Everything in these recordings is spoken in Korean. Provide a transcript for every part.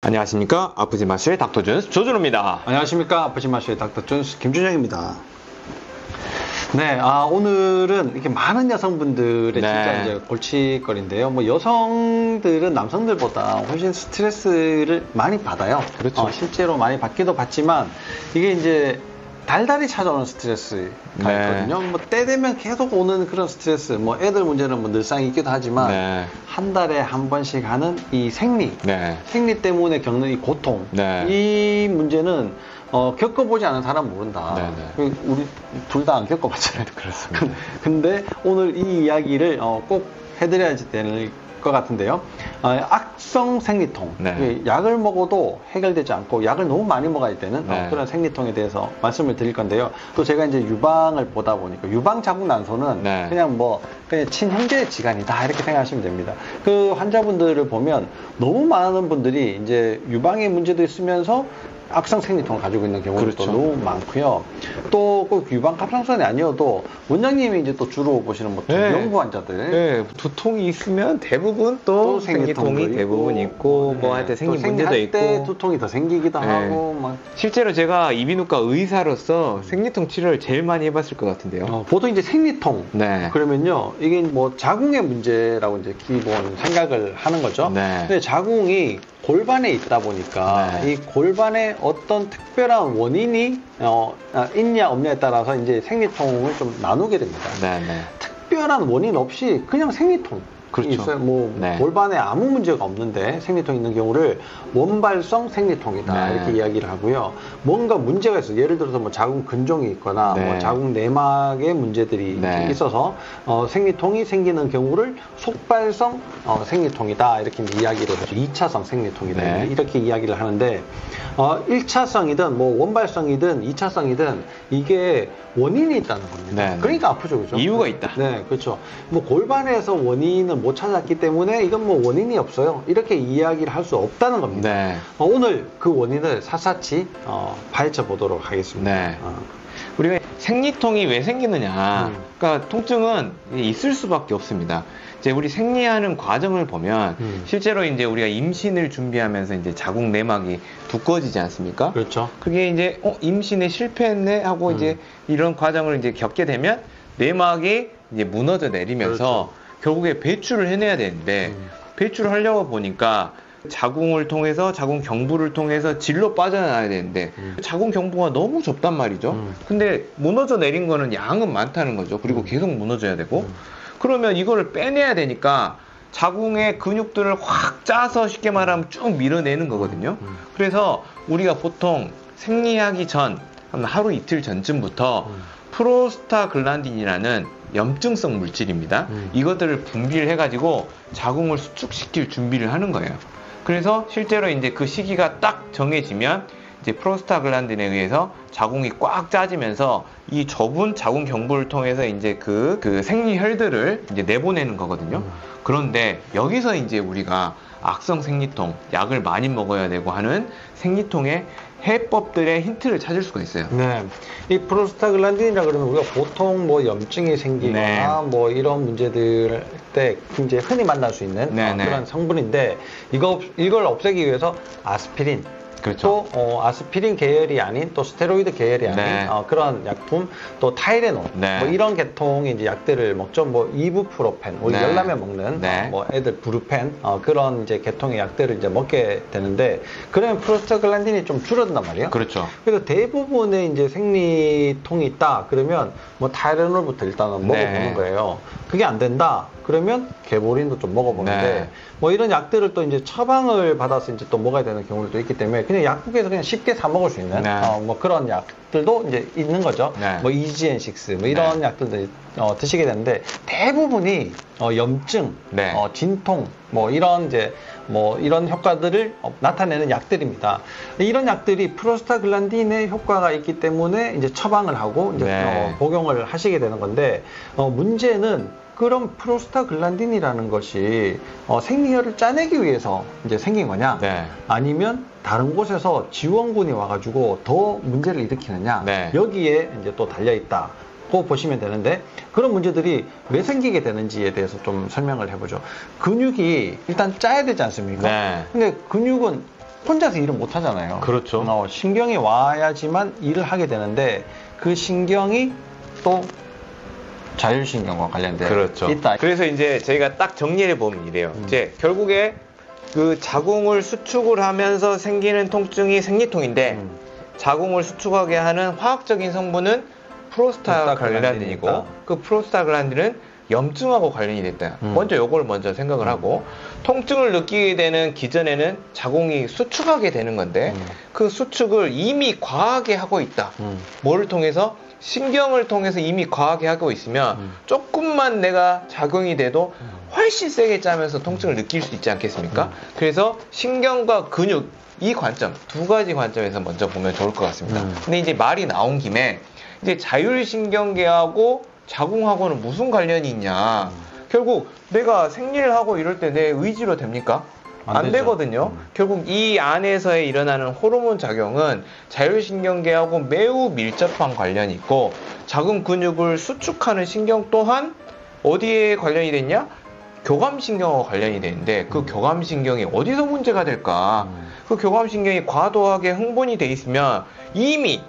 안녕하십니까, 아프지 마시의 닥터준스 조준호입니다. 안녕하십니까, 아프지 마시의 닥터준스 김준영입니다. 네, 오늘은 이렇게 많은 여성분들의 진짜 이제 골칫거리인데요. 뭐 여성들은 남성들보다 훨씬 스트레스를 많이 받아요. 그렇죠. 실제로 많이 받기도 받지만 이게 이제 달달이 찾아오는 스트레스가 있거든요. 뭐 때 되면 계속 오는 그런 스트레스, 뭐 애들 문제는 뭐 늘상 있기도 하지만 한 달에 한 번씩 하는 이 생리, 생리 때문에 겪는 이 고통, 이 문제는 겪어보지 않은 사람 모른다. 우리 둘 다 안 겪어봤잖아요. 그렇습니다. 근데 오늘 이 이야기를 꼭 해드려야지 되는 것 같은데요. 악성 생리통, 약을 먹어도 해결되지 않고 약을 너무 많이 먹어야 되는 그런 생리통에 대해서 말씀을 드릴 건데요. 또 제가 이제 유방을 보다 보니까 유방 자궁 난소는 그냥 친형제의 지간이다 이렇게 생각하시면 됩니다. 그 환자분들을 보면 너무 많은 분들이 이제 유방의 문제도 있으면서 악성 생리통을 가지고 있는 경우도 너무 많고요. 또 꼭 유방 갑상선이 아니어도 원장님이 이제 또 주로 보시는 뭐 연구 환자들, 두통이 있으면 대부분 또 생리통이 대부분 있고, 뭐 할 때 생리 문제도 있고, 때 두통이 더 생기기도 하고 막. 실제로 제가 이비인후과 의사로서 생리통 치료를 제일 많이 해봤을 것 같은데요. 보통 이제 생리통 그러면요, 이게 뭐 자궁의 문제라고 이제 기본 생각을 하는 거죠. 근데 자궁이 골반에 있다 보니까 이 골반에 어떤 특별한 원인이 있냐 없냐에 따라서 이제 생리통을 좀 나누게 됩니다. 특별한 원인 없이 그냥 생리통. 있어요. 뭐 골반에 아무 문제가 없는데 생리통 있는 경우를 원발성 생리통이다 이렇게 이야기를 하고요. 뭔가 문제가 있어요. 예를 들어서 뭐 자궁 근종이 있거나 뭐 자궁 내막의 문제들이 있어서 생리통이 생기는 경우를 속발성 생리통이다 이렇게 이야기를 해서 2차성 생리통이다 이렇게 이야기를 하는데, 1차성이든 뭐 원발성이든 2차성이든 이게 원인이 있다는 겁니다. 그러니까 아프죠, 그죠? 이유가 있다. 그렇죠. 뭐 골반에서 원인은 못 찾았기 때문에 이건 뭐 원인이 없어요 이렇게 이야기를 할 수 없다는 겁니다. 오늘 그 원인을 샅샅이 파헤쳐 보도록 하겠습니다. 우리가 생리통이 왜 생기느냐, 그러니까 통증은 있을 수밖에 없습니다. 이제 우리 생리하는 과정을 보면 실제로 이제 우리가 임신을 준비하면서 이제 자궁 내막이 두꺼워지지 않습니까? 그렇죠. 그게 이제 임신에 실패했네 하고 이제 이런 과정을 이제 겪게 되면 내막이 이제 무너져 내리면서 결국에 배출을 해내야 되는데, 배출을 하려고 보니까 자궁을 통해서 자궁 경부를 통해서 질로 빠져나와야 되는데 자궁 경부가 너무 좁단 말이죠. 근데 무너져 내린 거는 양은 많다는 거죠. 그리고 계속 무너져야 되고, 그러면 이거를 빼내야 되니까 자궁의 근육들을 확 짜서 쉽게 말하면 쭉 밀어내는 거거든요. 그래서 우리가 보통 생리하기 전 하루 이틀 전쯤부터 프로스타글란딘이라는 염증성 물질입니다. 이것들을 분비를 해가지고 자궁을 수축시킬 준비를 하는 거예요. 그래서 실제로 이제 그 시기가 딱 정해지면 이제 프로스타글란딘에 의해서 자궁이 꽉 짜지면서 이 좁은 자궁 경부를 통해서 이제 그 생리혈들을 이제 내보내는 거거든요. 그런데 여기서 이제 우리가 악성 생리통, 약을 많이 먹어야 되고 하는 생리통의 해법들의 힌트를 찾을 수가 있어요. 이 프로스타글란딘이라 그러면 우리가 보통 뭐 염증이 생기거나 뭐 이런 문제들 때 이제 흔히 만날 수 있는 그런 성분인데, 이걸 없애기 위해서 아스피린, 또 아스피린 계열이 아닌 또 스테로이드 계열이 아닌 그런 약품, 또 타이레놀, 뭐 이런 계통의 이제 약들을 먹죠. 뭐 이부프로펜, 우리 열나면 먹는 뭐 애들 부루펜 그런 이제 계통의 약들을 이제 먹게 되는데, 그러면 프로스타글란딘이 좀 줄어든단 말이에요. 그래서 대부분의 이제 생리통이 있다 그러면 뭐 타이레놀부터 일단은 먹어보는 거예요. 그게 안 된다 그러면 개보린도 좀 먹어보는데 뭐 이런 약들을 또 이제 처방을 받아서 이제 또 먹어야 되는 경우도 있기 때문에 그냥 약국에서 그냥 쉽게 사 먹을 수 있는 뭐 그런 약들도 이제 있는 거죠. 뭐 이지엔식스 뭐 이런 약들도 드시게 되는데, 대부분이 염증, 진통 뭐 이런 이제 뭐 이런 효과들을 나타내는 약들입니다. 이런 약들이 프로스타글란딘의 효과가 있기 때문에 이제 처방을 하고 이제 복용을 하시게 되는 건데, 문제는 그럼 프로스타글란딘이라는 것이 생리혈을 짜내기 위해서 이제 생긴 거냐, 아니면 다른 곳에서 지원군이 와가지고 더 문제를 일으키느냐, 여기에 이제 또 달려있다 고 보시면 되는데, 그런 문제들이 왜 생기게 되는지에 대해서 좀 설명을 해보죠. 근육이 일단 짜야 되지 않습니까? 근데 근육은 혼자서 일을 못 하잖아요. 그렇죠. 신경이 와야지만 일을 하게 되는데 그 신경이 또 자율신경과 관련된 그렇죠. 있다. 그래서 이제 저희가 딱 정리해 보면 이래요. 이제 결국에 그 자궁을 수축을 하면서 생기는 통증이 생리통인데 자궁을 수축하게 하는 화학적인 성분은 프로스타글란딘이고 그 프로스타글란딘은 염증하고 관련이 됐다. 먼저 요걸 먼저 생각을 하고 통증을 느끼게 되는 기전에는 자궁이 수축하게 되는 건데 그 수축을 이미 과하게 하고 있다. 뭐를 통해서? 신경을 통해서 이미 과하게 하고 있으면 조금만 내가 작용이 돼도 훨씬 세게 짜면서 통증을 느낄 수 있지 않겠습니까? 그래서 신경과 근육 이 관점 두 가지 관점에서 먼저 보면 좋을 것 같습니다. 근데 이제 말이 나온 김에 이제 자율신경계하고 자궁하고는 무슨 관련이 있냐. 결국 내가 생리를 하고 이럴 때 내 의지로 됩니까? 안 되거든요. 결국 이 안에서 일어나는 호르몬 작용은 자율신경계하고 매우 밀접한 관련이 있고 자궁 근육을 수축하는 신경 또한 어디에 관련이 됐냐? 교감신경과 관련이 되는데 그 교감신경이 어디서 문제가 될까? 그 교감신경이 과도하게 흥분이 돼 있으면 이미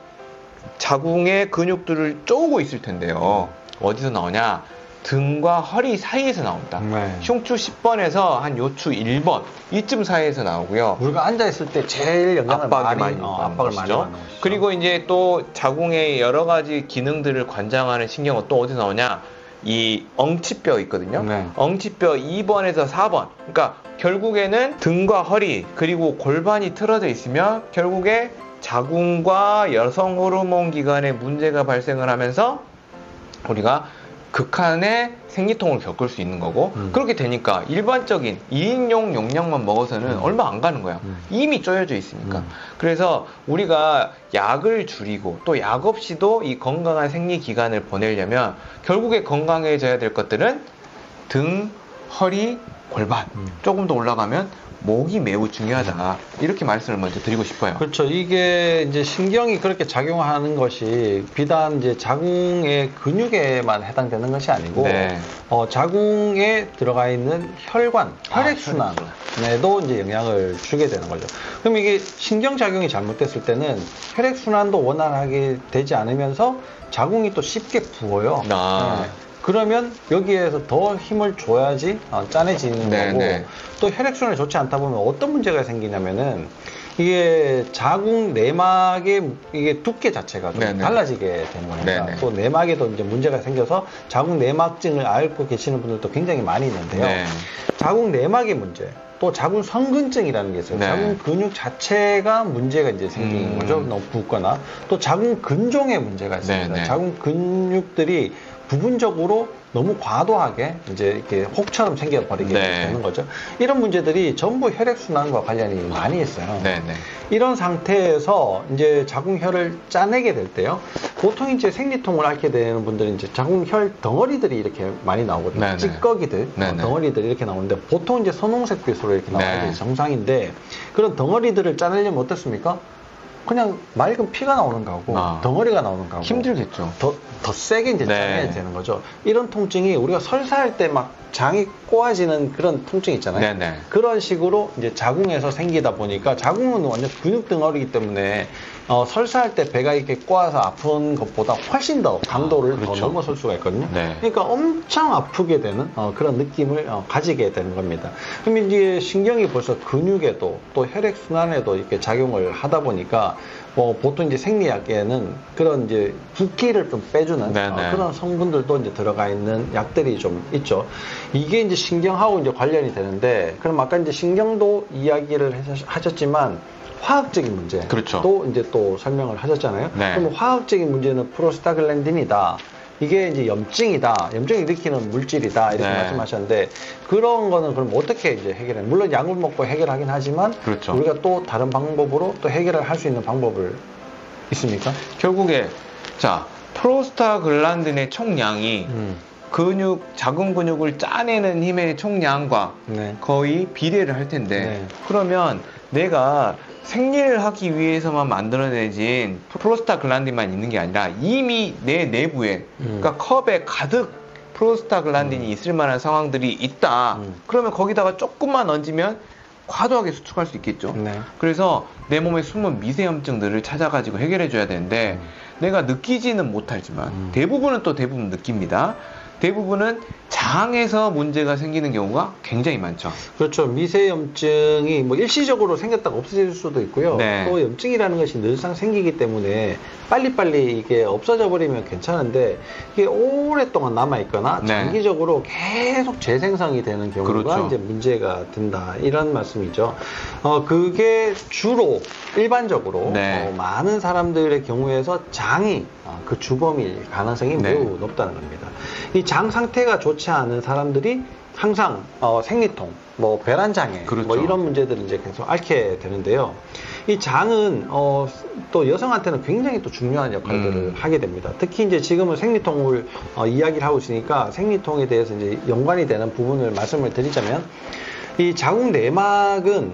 자궁의 근육들을 쪼고 있을 텐데요. 어디서 나오냐? 등과 허리 사이에서 나옵니다. 네. 흉추 10번에서 한 요추 1번 이쯤 사이에서 나오고요. 우리가 앉아있을 때 제일 영향을 압박을 많이 받죠. 그리고 이제 또 자궁의 여러 가지 기능들을 관장하는 신경은 또 어디서 나오냐? 이 엉치뼈 있거든요. 네. 엉치뼈 2번에서 4번. 그러니까 결국에는 등과 허리 그리고 골반이 틀어져 있으면 결국에 자궁과 여성 호르몬 기관에 문제가 발생을 하면서 우리가 극한의 생리통을 겪을 수 있는 거고 그렇게 되니까 일반적인 2인용 용량만 먹어서는 얼마 안 가는 거야. 이미 쪼여져 있으니까. 그래서 우리가 약을 줄이고 또 약 없이도 이 건강한 생리 기간을 보내려면 결국에 건강해져야 될 것들은 등, 허리, 골반 조금 더 올라가면 목이 매우 중요하다. 이렇게 말씀을 먼저 드리고 싶어요. 그렇죠. 이게 이제 신경이 그렇게 작용하는 것이 비단 이제 자궁의 근육에만 해당되는 것이 아니고 네. 자궁에 들어가 있는 혈관, 혈액순환에도 이제 영향을 주게 되는 거죠. 그럼 이게 신경작용이 잘못됐을 때는 혈액순환도 원활하게 되지 않으면서 자궁이 또 쉽게 부어요. 네. 그러면 여기에서 더 힘을 줘야지 짠해지는 네, 거고 네. 또 혈액순환이 좋지 않다 보면 어떤 문제가 생기냐면은 이게 자궁 내막의 이게 두께 자체가 좀 달라지게 되는 겁니다. 네네. 또 내막에도 이제 문제가 생겨서 자궁 내막증을 앓고 계시는 분들도 굉장히 많이 있는데요. 네. 자궁 내막의 문제, 또 자궁 성근증이라는 게 있어요. 네. 자궁 근육 자체가 문제가 이제 생기는 거죠. 너무 붓거나 또 자궁 근종의 문제가 있습니다. 네네. 자궁 근육들이 부분적으로 너무 과도하게 이제 이렇게 혹처럼 생겨버리게 네. 되는 거죠. 이런 문제들이 전부 혈액순환과 관련이 많이 있어요. 네네. 이런 상태에서 이제 자궁혈을 짜내게 될 때요. 보통 이제 생리통을 앓게 되는 분들은 이제 자궁혈 덩어리들이 이렇게 많이 나오거든요. 네네. 찌꺼기들, 네네. 덩어리들이 이렇게 나오는데 보통 이제 선홍색 빛으로 이렇게 나오는 게 정상인데 그런 덩어리들을 짜내려면 어떻습니까? 그냥 맑은 피가 나오는 거고 덩어리가 나오는 거고 힘들겠죠. 더 세게 이제 짜내야 되는 거죠. 이런 통증이 우리가 설사할 때 막 장이 꼬아지는 그런 통증 있잖아요. 네네. 그런 식으로 이제 자궁에서 생기다 보니까 자궁은 완전 근육 덩어리이기 때문에 설사할 때 배가 이렇게 꼬아서 아픈 것보다 훨씬 더 강도를 더 넘어설 수가 있거든요. 네. 그러니까 엄청 아프게 되는 그런 느낌을 가지게 되는 겁니다. 그럼 이제 신경이 벌써 근육에도 또 혈액순환에도 이렇게 작용을 하다 보니까 보통 이제 생리약에는 그런 이제 붓기를 좀 빼주는 그런 성분들도 이제 들어가 있는 약들이 좀 있죠. 이게 이제 신경하고 이제 관련이 되는데 그럼 아까 이제 신경도 이야기를 하셨지만 화학적인 문제 그렇죠. 또 이제 또 설명을 하셨잖아요. 네. 그럼 화학적인 문제는 프로스타글란딘이다. 이게 이제 염증이다. 염증을 일으키는 물질이다. 이렇게 말씀하셨는데 그런 거는 그럼 어떻게 이제 해결해? 물론 약을 먹고 해결하긴 하지만 그렇죠. 우리가 또 다른 방법으로 또 해결을 할 수 있는 방법을 있습니까? 결국에 자 프로스타글란딘의 총량이 근육, 자궁 근육을 짜내는 힘의 총량과 거의 비례를 할 텐데 그러면 내가 생리를 하기 위해서만 만들어내진 프로스타글란딘만 있는 게 아니라 이미 내 내부에 그러니까 컵에 가득 프로스타글란딘이 있을 만한 상황들이 있다. 그러면 거기다가 조금만 얹으면 과도하게 수축할 수 있겠죠. 네. 그래서 내 몸에 숨은 미세염증들을 찾아가지고 해결해 줘야 되는데 내가 느끼지는 못하지만 대부분은 또 대부분 느낍니다. 대부분은 장에서 문제가 생기는 경우가 굉장히 많죠. 그렇죠. 미세염증이 뭐 일시적으로 생겼다가 없어질 수도 있고요. 네. 또 염증이라는 것이 늘상 생기기 때문에 빨리빨리 이게 없어져 버리면 괜찮은데 이게 오랫동안 남아있거나 장기적으로 계속 재생성이 되는 경우가 그렇죠. 이제 문제가 된다. 이런 말씀이죠. 그게 주로 일반적으로 많은 사람들의 경우에서 장이 그 주범일 가능성이 매우 높다는 겁니다. 이 장 상태가 좋지 않은 사람들이 항상 생리통, 뭐 배란장애, 그렇죠. 뭐 이런 문제들을 이제 계속 앓게 되는데요. 이 장은 또 여성한테는 굉장히 또 중요한 역할들을 하게 됩니다. 특히 이제 지금은 생리통을 이야기를 하고 있으니까 생리통에 대해서 이제 연관이 되는 부분을 말씀을 드리자면 이 자궁 내막은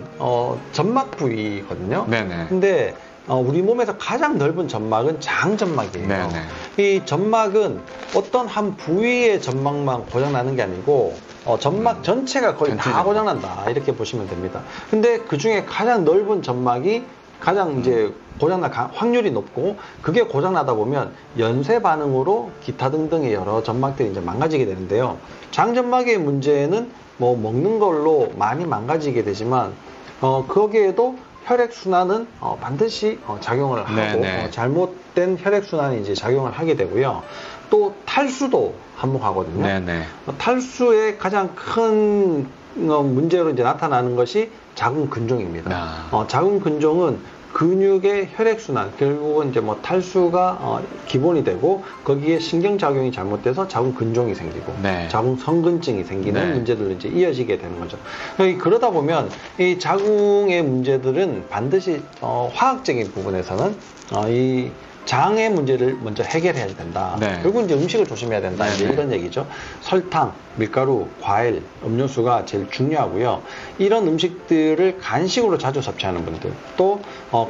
점막 부위거든요. 네네. 근데 우리 몸에서 가장 넓은 점막은 장점막이에요. 네네. 이 점막은 어떤 한 부위의 점막만 고장나는 게 아니고 점막 전체가 거의 다 고장난다 이렇게 보시면 됩니다. 근데 그 중에 가장 넓은 점막이 가장 이제 고장날 확률이 높고 그게 고장나다 보면 연쇄 반응으로 기타 등등의 여러 점막들이 이제 망가지게 되는데요. 장점막의 문제는 뭐 먹는 걸로 많이 망가지게 되지만 거기에도 혈액순환은 반드시 작용을 하고 잘못된 혈액순환이 이제 작용을 하게 되고요. 또 탈수도 한몫하거든요. 네네. 탈수의 가장 큰 문제로 이제 나타나는 것이 자궁근종입니다. 자궁근종은 근육의 혈액순환, 결국은 이제 뭐 탈수가 기본이 되고 거기에 신경작용이 잘못돼서 자궁근종이 생기고 자궁성근증이 생기는 문제들로 이제 이어지게 되는 거죠. 그러다 보면 이 자궁의 문제들은 반드시 화학적인 부분에서는 이 장의 문제를 먼저 해결해야 된다. 결국은 이제 음식을 조심해야 된다. 이제 이런 얘기죠. 설탕, 밀가루, 과일, 음료수가 제일 중요하고요. 이런 음식들을 간식으로 자주 섭취하는 분들, 또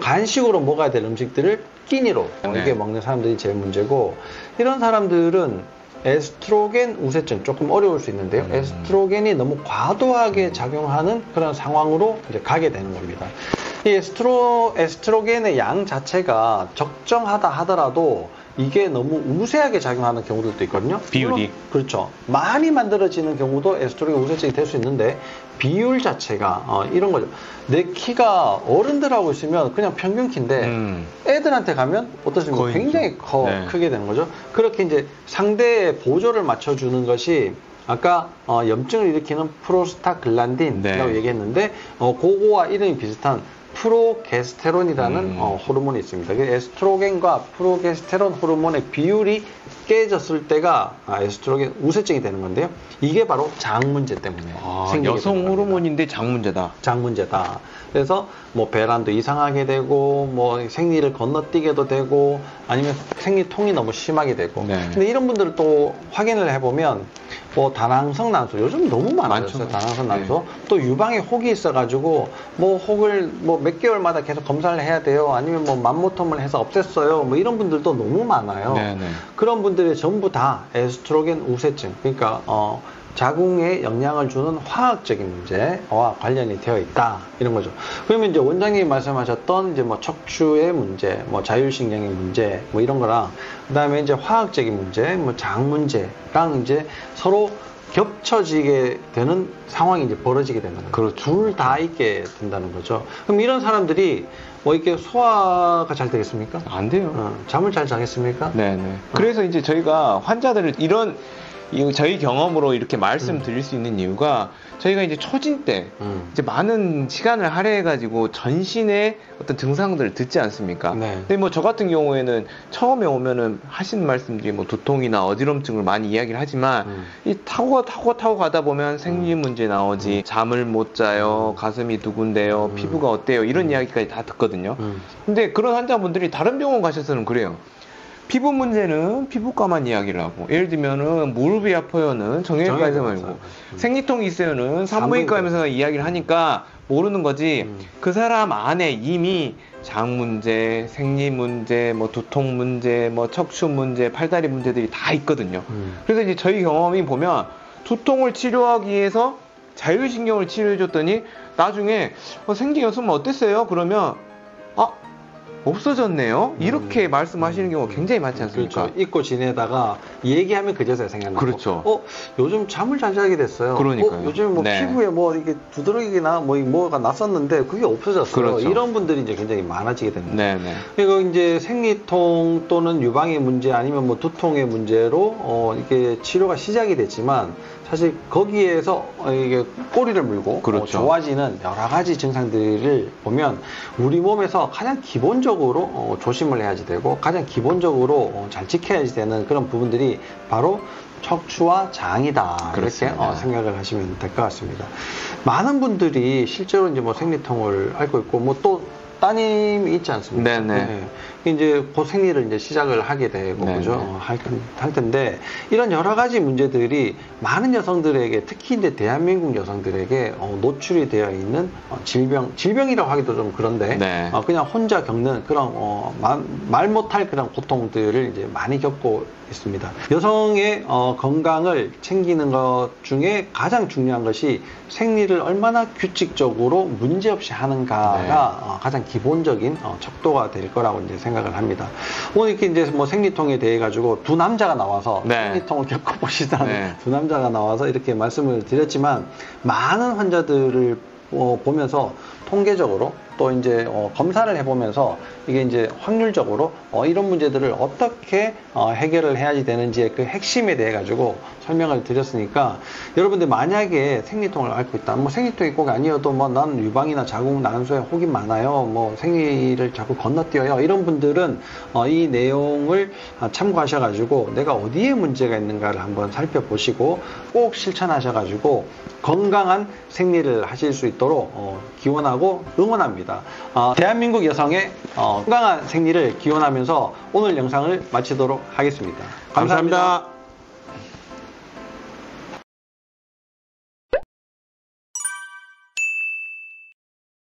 간식으로 먹어야 될 음식들을 끼니로 이렇게 먹는 사람들이 제일 문제고, 이런 사람들은 에스트로겐 우세증, 조금 어려울 수 있는데요. 에스트로겐이 너무 과도하게 작용하는 그런 상황으로 이제 가게 되는 겁니다. 이 에스트로겐의 양 자체가 적정하다 하더라도 이게 너무 우세하게 작용하는 경우들도 있거든요. 비율이. 그렇죠. 많이 만들어지는 경우도 에스트로겐 우세증이 될 수 있는데 비율 자체가 이런 거죠. 내 키가 어른들하고 있으면 그냥 평균 키인데 애들한테 가면 어떠십니까? 굉장히 크게 되는 거죠. 그렇게 이제 상대의 보조를 맞춰주는 것이 아까 염증을 일으키는 프로스타글란딘이라고 얘기했는데 그거와 이름이 비슷한 프로게스테론이라는 호르몬이 있습니다. 에스트로겐과 프로게스테론 호르몬의 비율이 깨졌을 때가 에스트로겐 우세증이 되는 건데요. 이게 바로 장 문제 때문에 생기게 여성 되는 호르몬인데 장 문제다. 장 문제다. 그래서 뭐 배란도 이상하게 되고 뭐 생리를 건너뛰게도 되고 아니면 생리통이 너무 심하게 되고. 근데 이런 분들을 또 확인을 해보면 뭐 다낭성 난소 요즘 너무 많아졌어요. 다낭성 난소. 또 유방에 혹이 있어가지고 뭐 혹을 뭐 몇 개월마다 계속 검사를 해야 돼요. 아니면 뭐 맘모톰을 해서 없앴어요. 뭐 이런 분들도 너무 많아요. 그런 분들이 전부 다 에스트로겐 우세증, 그러니까 자궁에 영향을 주는 화학적인 문제와 관련이 되어 있다 이런 거죠. 그러면 이제 원장님이 말씀하셨던 이제 뭐 척추의 문제, 뭐 자율신경의 문제, 뭐 이런 거랑 그다음에 이제 화학적인 문제, 뭐 장 문제랑 이제 서로 겹쳐지게 되는 상황이 이제 벌어지게 되는 거예요. 둘 다 있게 된다는 거죠. 그럼 이런 사람들이 뭐 이렇게 소화가 잘 되겠습니까? 안 돼요. 잠을 잘 자겠습니까? 그래서 이제 저희가 환자들을 이런 저희 경험으로 이렇게 말씀드릴 수 있는 이유가 저희가 이제 초진 때 이제 많은 시간을 할애해가지고 전신의 어떤 증상들을 듣지 않습니까? 근데 뭐 저 같은 경우에는 처음에 오면은 하시는 말씀들이 뭐 두통이나 어지럼증을 많이 이야기를 하지만 이 타고 가다 보면 생리 문제 나오지, 잠을 못 자요, 가슴이 두근대요, 피부가 어때요 이런 이야기까지 다 듣거든요. 근데 그런 환자분들이 다른 병원 가셔서는 그래요. 피부 문제는 피부과만 이야기를 하고, 예를 들면은 무릎이 아파요는 정형외과에서 말고, 생리통이 있어요는 산부인과에서 이야기를 하니까 모르는 거지. 그 사람 안에 이미 장 문제, 생리 문제, 뭐 두통 문제, 뭐 척추 문제, 팔다리 문제들이 다 있거든요. 그래서 이제 저희 경험이 보면 두통을 치료하기 위해서 자율신경을 치료해줬더니 나중에 생긴 여수면 어땠어요? 그러면 아, 없어졌네요? 이렇게 말씀하시는 경우가 굉장히 많지 않습니까? 그렇죠. 잊고 지내다가 얘기하면 그제서야 생각나고. 그렇죠. 요즘 잠을 잘 자게 됐어요. 그러니까요. 요즘 네. 피부에 이렇게 두드러기나 뭐가 났었는데 그게 없어졌어요. 그렇죠. 이런 분들이 이제 굉장히 많아지게 됩니다. 네네. 그리고 이제 생리통 또는 유방의 문제 아니면 두통의 문제로 이렇게 치료가 시작이 됐지만 사실 거기에서 이게 꼬리를 물고 그렇죠. 좋아지는 여러 가지 증상들을 보면 우리 몸에서 가장 기본적으로 조심을 해야지 되고 가장 기본적으로 잘 지켜야지 되는 그런 부분들이 바로 척추와 장이다. 그렇습니다. 이렇게 생각을 하시면 될 것 같습니다. 많은 분들이 실제로 이제 생리통을 앓고 있고 또 따님이 있지 않습니까? 네네. 네. 이제 곧 생리를 이제 시작을 하게 되고, 네네. 그죠? 할 텐데, 이런 여러 가지 문제들이 많은 여성들에게, 특히 이제 대한민국 여성들에게 노출이 되어 있는 질병이라고 하기도 좀 그런데, 네. 그냥 혼자 겪는 그런, 말 못할 그런 고통들을 이제 많이 겪고 있습니다. 여성의 건강을 챙기는 것 중에 가장 중요한 것이 생리를 얼마나 규칙적으로 문제없이 하는가가 네. 가장 기본적인 척도가 될 거라고 이제 생각을 합니다. 오늘 이렇게 이제 생리통에 대해 가지고 두 남자가 나와서 네. 생리통을 겪어보시다는 네. 두 남자가 나와서 이렇게 말씀을 드렸지만 많은 환자들을 보면서 통계적으로 또 이제 검사를 해보면서 이게 이제 확률적으로 이런 문제들을 어떻게 해결을 해야지 되는지의 그 핵심에 대해 가지고 설명을 드렸으니까 여러분들 만약에 생리통을 앓고 있다, 생리통이 꼭 아니어도 난 유방이나 자궁 난소에 혹이 많아요, 생리를 자꾸 건너뛰어요, 이런 분들은 이 내용을 참고하셔가지고 내가 어디에 문제가 있는가를 한번 살펴보시고 꼭 실천하셔가지고 건강한 생리를 하실 수 있도록 기원하고 응원합니다. 대한민국 여성의 건강한 생리를 기원하면서 오늘 영상을 마치도록 하겠습니다. 감사합니다.